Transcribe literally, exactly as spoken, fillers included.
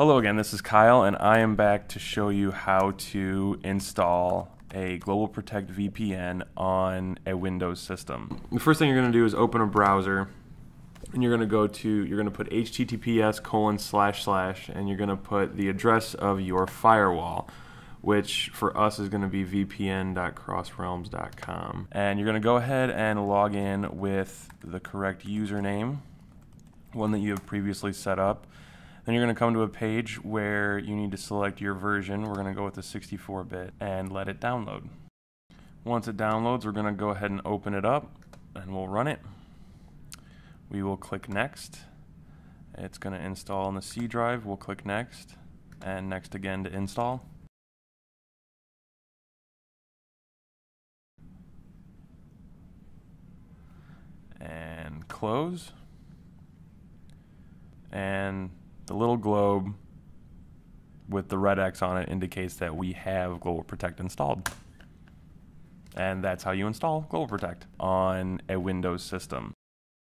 Hello again, this is Kyle, and I am back to show you how to install a GlobalProtect V P N on a Windows system. The first thing you're going to do is open a browser, and you're going to go to, you're going to put https colon slash slash, and you're going to put the address of your firewall, which for us is going to be v p n dot cross realms dot com. And you're going to go ahead and log in with the correct username, one that you have previously set up. Then you're going to come to a page where you need to select your version. We're going to go with the sixty-four bit and let it download. Once it downloads, we're going to go ahead and open it up and we'll run it. We will click next. It's going to install on the C drive. We'll click next and next again to install. And close. And the little globe with the red X on it indicates that we have GlobalProtect installed. And that's how you install GlobalProtect on a Windows system.